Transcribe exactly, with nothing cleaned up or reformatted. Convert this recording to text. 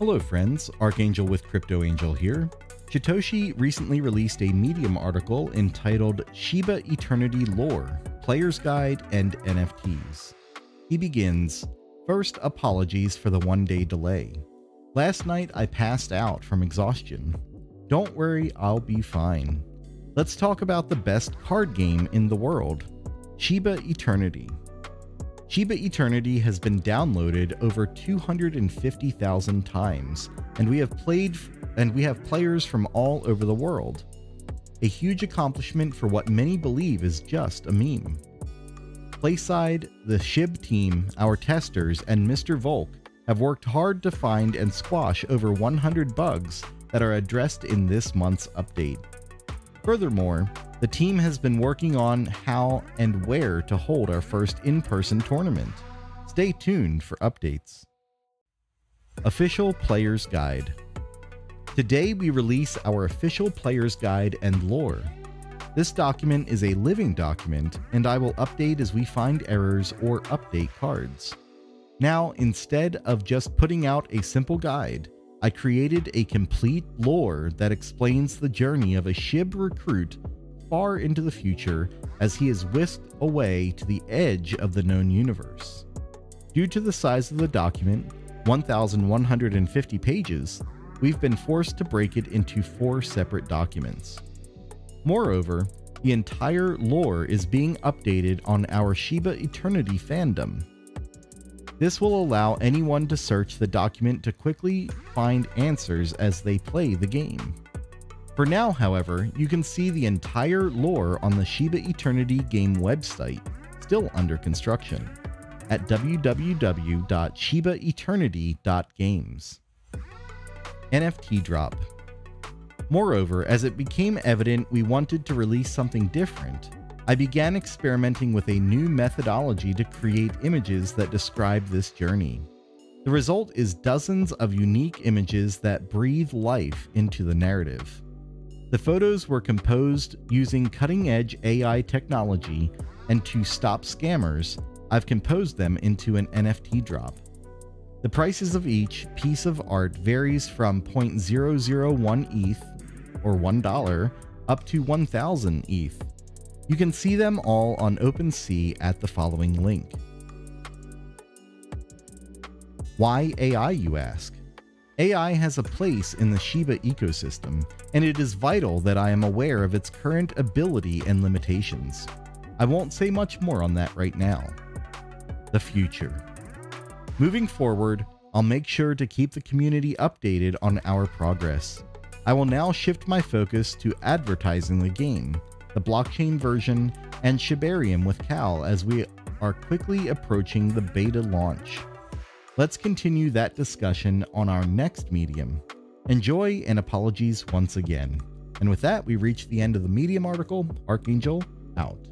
Hello friends, Archangel with Crypto Angel here. Shytoshi recently released a Medium article entitled Shiba Eternity Lore, Player's Guide and N F Ts. He begins, "First, apologies for the one day delay. Last night I passed out from exhaustion. Don't worry, I'll be fine. Let's talk about the best card game in the world, Shiba Eternity." Shiba Eternity has been downloaded over two hundred fifty thousand times, and we have played and we have players from all over the world. A huge accomplishment for what many believe is just a meme. PlaySide, the S H I B team, our testers, and Mister Volk have worked hard to find and squash over one hundred bugs that are addressed in this month's update. Furthermore, the team has been working on how and where to hold our first in-person tournament. Stay tuned for updates. Official Player's Guide. Today we release our official Player's Guide and lore. This document is a living document, and I will update as we find errors or update cards. Now, instead of just putting out a simple guide, I created a complete lore that explains the journey of a S H I B recruit far into the future as he is whisked away to the edge of the known universe. Due to the size of the document, one thousand one hundred fifty pages, we've been forced to break it into four separate documents. Moreover, the entire lore is being updated on our Shiba Eternity fandom. This will allow anyone to search the document to quickly find answers as they play the game. For now, however, you can see the entire lore on the Shiba Eternity game website, still under construction, at w w w dot shiba eternity dot games. N F T drop. Moreover, as it became evident we wanted to release something different, I began experimenting with a new methodology to create images that describe this journey. The result is dozens of unique images that breathe life into the narrative. The photos were composed using cutting-edge A I technology, and to stop scammers, I've composed them into an N F T drop. The prices of each piece of art varies from zero point zero zero one E T H, or one dollar, up to one thousand E T H. You can see them all on OpenSea at the following link. Why A I, you ask? A I has a place in the Shiba ecosystem, and it is vital that I am aware of its current ability and limitations. I won't say much more on that right now. The future. Moving forward, I'll make sure to keep the community updated on our progress. I will now shift my focus to advertising the game, the blockchain version, and Shibarium with Cal as we are quickly approaching the beta launch. Let's continue that discussion on our next Medium. Enjoy, and apologies once again. And with that, we reach the end of the Medium article. Archangel, out.